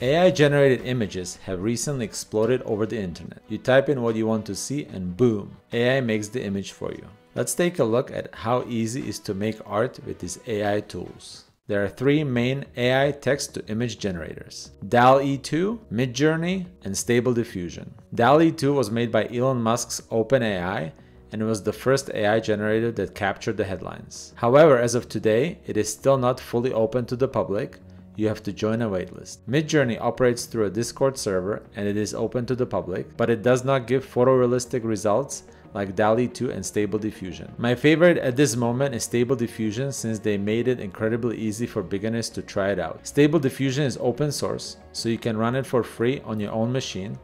AI-generated images have recently exploded over the internet. You type in what you want to see and boom, AI makes the image for you. Let's take a look at how easy it is to make art with these AI tools. There are three main AI text-to-image generators: DALL-E 2, Midjourney, and Stable Diffusion. DALL-E 2 was made by Elon Musk's OpenAI, and it was the first AI generator that captured the headlines. However, as of today, it is still not fully open to the public. You have to join a waitlist. Midjourney operates through a Discord server, and it is open to the public, but it does not give photorealistic results like DALL-E 2 and Stable Diffusion. My favorite at this moment is Stable Diffusion, since they made it incredibly easy for beginners to try it out. Stable Diffusion is open source, so you can run it for free on your own machine,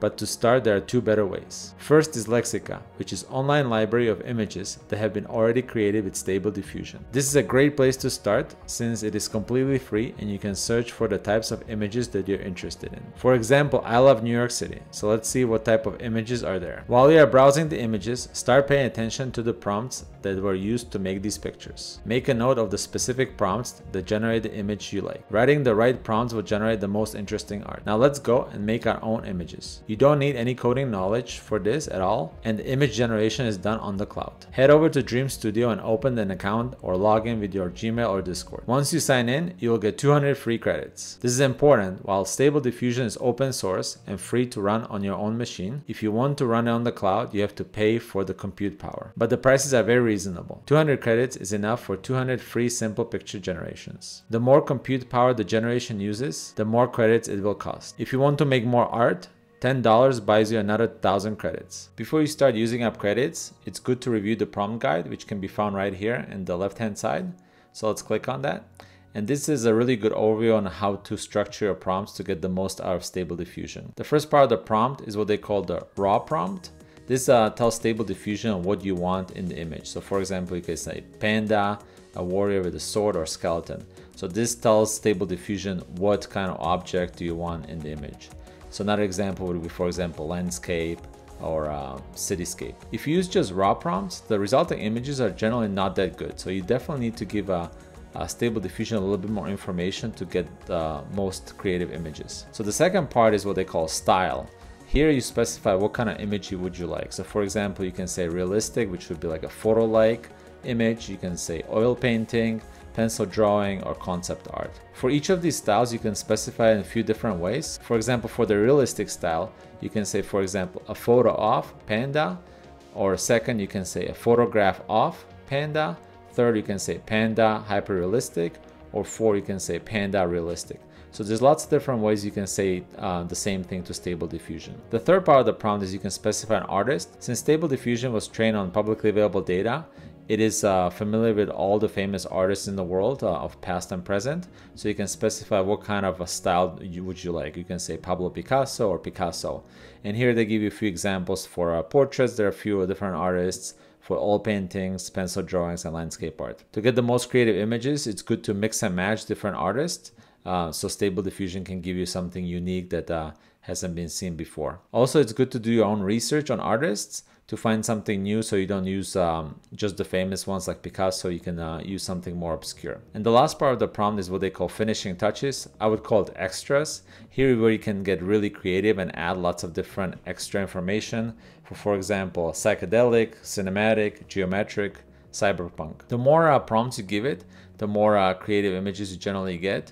but to start there are two better ways. First is Lexica, which is an online library of images that have been already created with Stable Diffusion. This is a great place to start since it is completely free and you can search for the types of images that you're interested in. For example, I love New York City, so let's see what type of images are there. While you are browsing the images, start paying attention to the prompts that were used to make these pictures. Make a note of the specific prompts that generate the image you like. Writing the right prompts will generate the most interesting art. Now let's go and make our own images. You don't need any coding knowledge for this at all, and the image generation is done on the cloud. Head over to Dream Studio and open an account or log in with your Gmail or Discord. Once you sign in, you will get 200 free credits. This is important. While Stable Diffusion is open source and free to run on your own machine, if you want to run it on the cloud, you have to pay for the compute power. But the prices are very reasonable. 200 credits is enough for 200 free simple picture generations. The more compute power the generation uses, the more credits it will cost. If you want to make more art, $10 buys you another 1,000 credits. Before you start using up credits, it's good to review the prompt guide, which can be found right here in the left-hand side. So let's click on that. And this is a really good overview on how to structure your prompts to get the most out of Stable Diffusion. The first part of the prompt is what they call the raw prompt. This tells Stable Diffusion what you want in the image. So for example, you can say panda, a warrior with a sword, or skeleton. So this tells Stable Diffusion what kind of object do you want in the image. So another example would be, for example, landscape or cityscape. If you use just raw prompts, the resulting images are generally not that good. So you definitely need to give a Stable Diffusion a little bit more information to get the most creative images. So the second part is what they call style. Here you specify what kind of image would you like. So for example, you can say realistic, which would be like a photo-like image. You can say oil painting, pencil drawing, or concept art. For each of these styles, you can specify in a few different ways. For example, for the realistic style, you can say, for example, a photo of panda, or second, you can say a photograph of panda, third, you can say panda hyperrealistic, or four, you can say panda realistic. So there's lots of different ways you can say the same thing to Stable Diffusion. The third part of the prompt is you can specify an artist. Since Stable Diffusion was trained on publicly available data, it is familiar with all the famous artists in the world of past and present. So you can specify what kind of a style would you like. You can say Pablo Picasso or Picasso. And here they give you a few examples for portraits. There are a few different artists for oil paintings, pencil drawings, and landscape art. To get the most creative images, it's good to mix and match different artists. So Stable Diffusion can give you something unique that hasn't been seen before. Also, it's good to do your own research on artists to find something new, so you don't use just the famous ones like Picasso. You can use something more obscure. And the last part of the prompt is what they call finishing touches. I would call it extras. Here where you can get really creative and add lots of different extra information. For example, psychedelic, cinematic, geometric, cyberpunk. The more prompts you give it, the more creative images you generally get.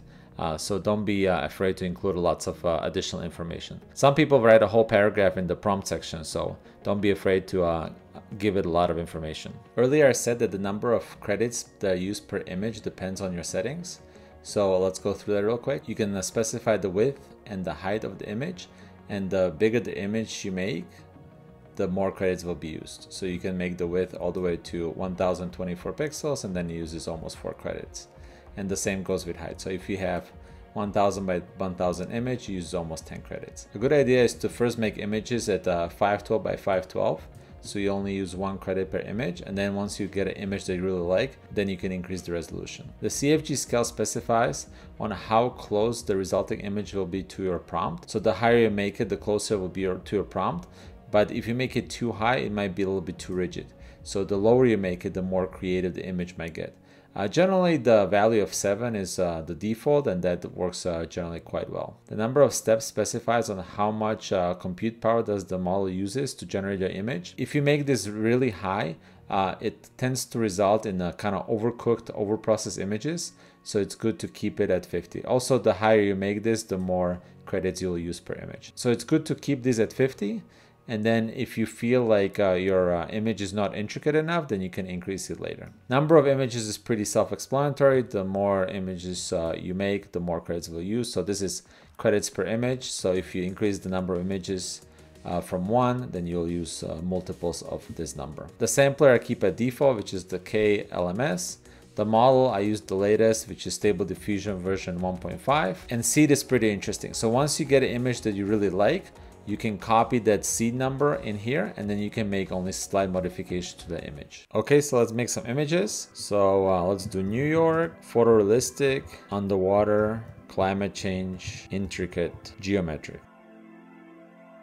So don't be afraid to include lots of additional information. Some people write a whole paragraph in the prompt section, so don't be afraid to give it a lot of information. Earlier I said that the number of credits that are used per image depends on your settings. So let's go through that real quick. You can specify the width and the height of the image, and the bigger the image you make, the more credits will be used. So you can make the width all the way to 1024 pixels and then uses almost 4 credits. And the same goes with height. So if you have 1000 by 1000 image, you use almost 10 credits. A good idea is to first make images at 512 by 512. So you only use 1 credit per image. And then once you get an image that you really like, then you can increase the resolution. The CFG scale specifies on how close the resulting image will be to your prompt. So the higher you make it, the closer it will be to your prompt. But if you make it too high, it might be a little bit too rigid. So the lower you make it, the more creative the image might get. Generally, the value of 7 is the default, and that works generally quite well. The number of steps specifies on how much compute power does the model uses to generate your image. If you make this really high, it tends to result in kind of overcooked, overprocessed images. So it's good to keep it at 50. Also, the higher you make this, the more credits you'll use per image. So it's good to keep this at 50. And then if you feel like your image is not intricate enough, then you can increase it later. Number of images is pretty self-explanatory. The more images you make, the more credits will use. So this is credits per image. So if you increase the number of images from 1, then you'll use multiples of this number. The sampler I keep at default, which is the K LMS. The model, I use the latest, which is Stable Diffusion version 1.5. And seed is pretty interesting. So once you get an image that you really like, you can copy that seed number in here, and then you can make only slight modifications to the image. Okay, so let's make some images. So let's do New York, photorealistic, underwater, climate change, intricate, geometric.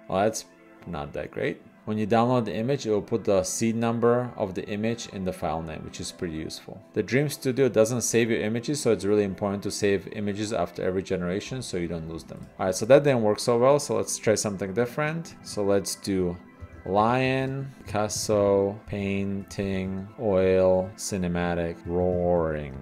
Well, that's not that great. When you download the image, it will put the seed number of the image in the file name, which is pretty useful. The Dream Studio doesn't save your images, so it's really important to save images after every generation so you don't lose them. All right, so that didn't work so well, so let's try something different. So let's do lion, Picasso, painting, oil, cinematic, roaring.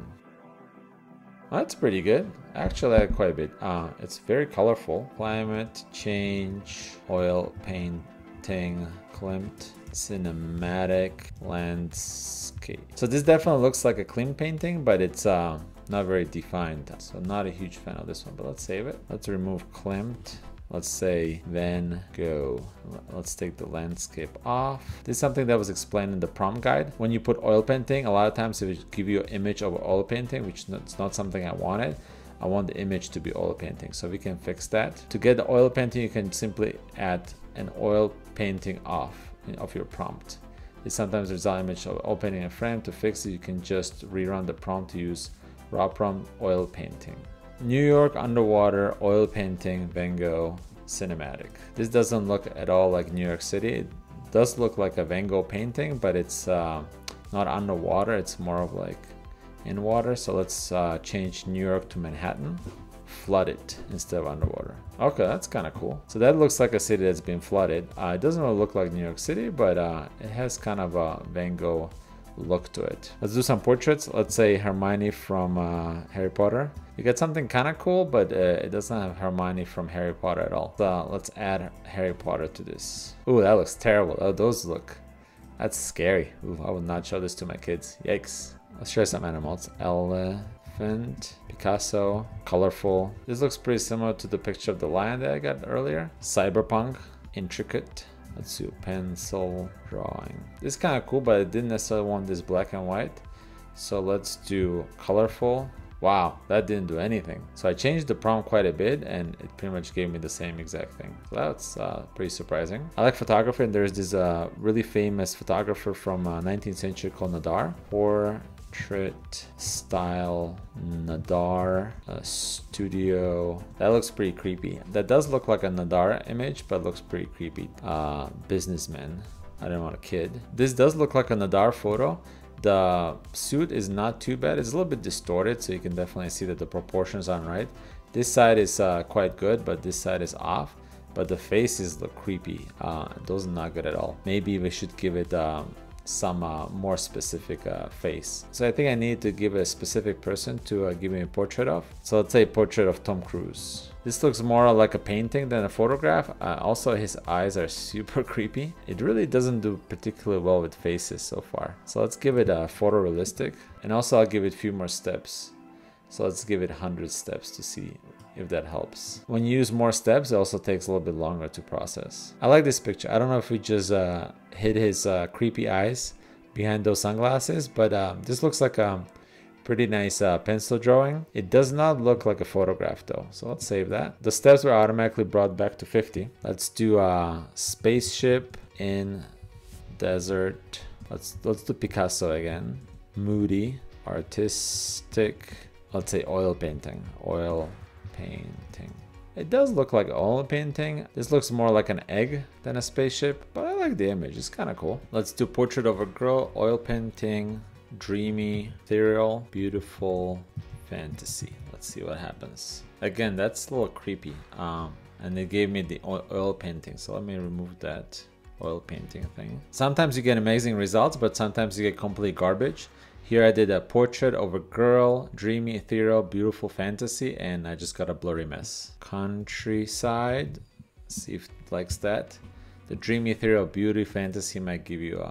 That's pretty good. Actually, I like quite a bit. It's very colorful. Climate change, oil, paint, Klimt, cinematic, landscape. So this definitely looks like a Klimt painting, but it's not very defined. So I'm not a huge fan of this one, but let's save it. Let's remove Klimt. Let's say Van Gogh. Let's take the landscape off. This is something that was explained in the prompt guide. When you put oil painting, a lot of times it would give you an image of oil painting, which is not something I wanted. I want the image to be oil painting, so we can fix that. To get the oil painting, you can simply add an oil painting off of your prompt. It's sometimes there's an image of oil painting in a frame. To fix it, you can just rerun the prompt to use raw prompt oil painting. New York, underwater, oil painting, Van Gogh, cinematic. This doesn't look at all like New York City. It does look like a Van Gogh painting, but it's not underwater. It's more of like in water. So let's change New York to Manhattan. Flooded instead of underwater. Okay, that's kind of cool. So that looks like a city that's been flooded. It doesn't really look like New York City, but it has kind of a Van Gogh look to it. Let's do some portraits. Let's say Hermione from Harry Potter. You get something kind of cool, but it doesn't have Hermione from Harry Potter at all. So let's add Harry Potter to this. Ooh, that looks terrible. Oh, those look, that's scary. Ooh, I would not show this to my kids. Yikes. Let's try some animals. Elephant, Picasso, colorful. This looks pretty similar to the picture of the lion that I got earlier. Cyberpunk, intricate. Let's do pencil drawing. This is kind of cool, but I didn't necessarily want this black and white. So let's do colorful. Wow, that didn't do anything. So I changed the prompt quite a bit, and it pretty much gave me the same exact thing. So that's pretty surprising. I like photography, and there's this really famous photographer from 19th century called Nadar. Portrait style Nadar studio. That looks pretty creepy. That does look like a Nadar image, but looks pretty creepy. Businessman. I don't want a kid. This does look like a Nadar photo. The suit is not too bad. It's a little bit distorted, so you can definitely see that the proportions aren't right. This side is quite good, but this side is off. But the faces look creepy. Those are not good at all. Maybe we should give it some more specific face. So I think I need to give a specific person to give me a portrait of. So let's say portrait of Tom Cruise. This looks more like a painting than a photograph. Also, his eyes are super creepy. It really doesn't do particularly well with faces so far. So let's give it a photorealistic, and also I'll give it a few more steps. So let's give it 100 steps to see if that helps. When you use more steps, it also takes a little bit longer to process. I like this picture. I don't know if we just hid his creepy eyes behind those sunglasses, but this looks like a pretty nice pencil drawing. It does not look like a photograph though, so let's save that. The steps were automatically brought back to 50. Let's do a spaceship in desert. Let's do Picasso again. Moody, artistic. Let's say oil painting. Oil painting. It does look like oil painting. This looks more like an egg than a spaceship, but I like the image. It's kind of cool. Let's do portrait of a girl, oil painting, dreamy, ethereal, beautiful fantasy. Let's see what happens. Again, that's a little creepy. And it gave me the oil painting, so let me remove that oil painting thing. Sometimes you get amazing results, but sometimes you get complete garbage. Here I did a portrait of a girl, dreamy, ethereal, beautiful fantasy, and I just got a blurry mess. Countryside, see if it likes that. The dreamy, ethereal, beauty, fantasy might give you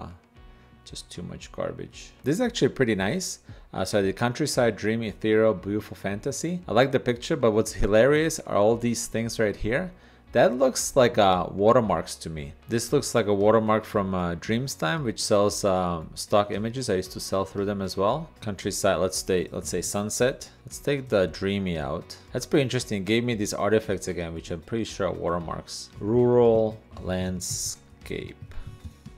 just too much garbage. This is actually pretty nice. So I did countryside, dreamy, ethereal, beautiful fantasy. I like the picture, but what's hilarious are all these things right here. That looks like watermarks to me. This looks like a watermark from Dreamstime, which sells stock images. I used to sell through them as well. Countryside, let's say sunset. Let's take the dreamy out. That's pretty interesting. It gave me these artifacts again, which I'm pretty sure are watermarks. Rural landscape.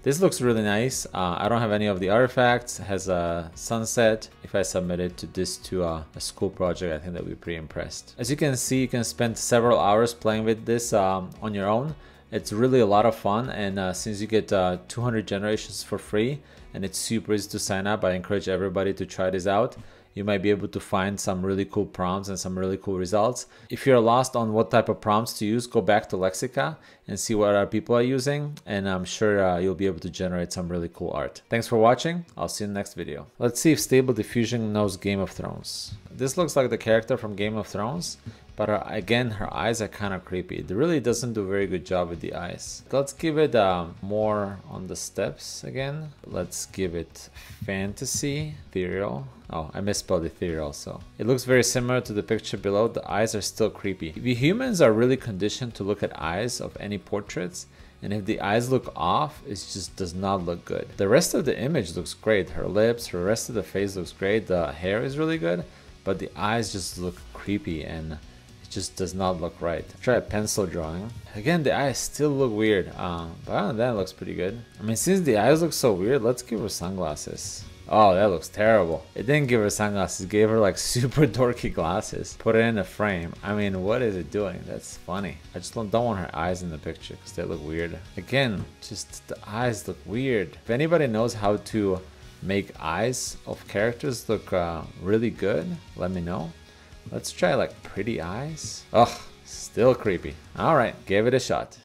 This looks really nice. I don't have any of the artifacts. It has a sunset. If I submitted this to a school project, I think they'd be pretty impressed. As you can see, you can spend several hours playing with this on your own. It's really a lot of fun, and since you get 200 generations for free, and it's super easy to sign up, I encourage everybody to try this out. You might be able to find some really cool prompts and some really cool results. If you're lost on what type of prompts to use, go back to Lexica and see what other people are using, and I'm sure you'll be able to generate some really cool art. Thanks for watching. I'll see you in the next video. Let's see if Stable Diffusion knows Game of Thrones. This looks like the character from Game of Thrones, but again, her eyes are kind of creepy. It really doesn't do a very good job with the eyes. Let's give it more on the steps again. Let's give it fantasy, ethereal. Oh, I misspelled ethereal, so. It looks very similar to the picture below. The eyes are still creepy. We humans are really conditioned to look at eyes of any portraits, and if the eyes look off, it just does not look good. The rest of the image looks great. Her lips, her rest of the face looks great. The hair is really good, but the eyes just look creepy and it just does not look right. Try a pencil drawing. Again, the eyes still look weird, but other than that, it looks pretty good. I mean, since the eyes look so weird, let's give her sunglasses. Oh, that looks terrible. It didn't give her sunglasses, it gave her like super dorky glasses. Put it in a frame. I mean, what is it doing? That's funny. I just don't want her eyes in the picture because they look weird. Again, just the eyes look weird. If anybody knows how to make eyes of characters look really good, let me know. Let's try like pretty eyes. Ugh, still creepy. All right, give it a shot.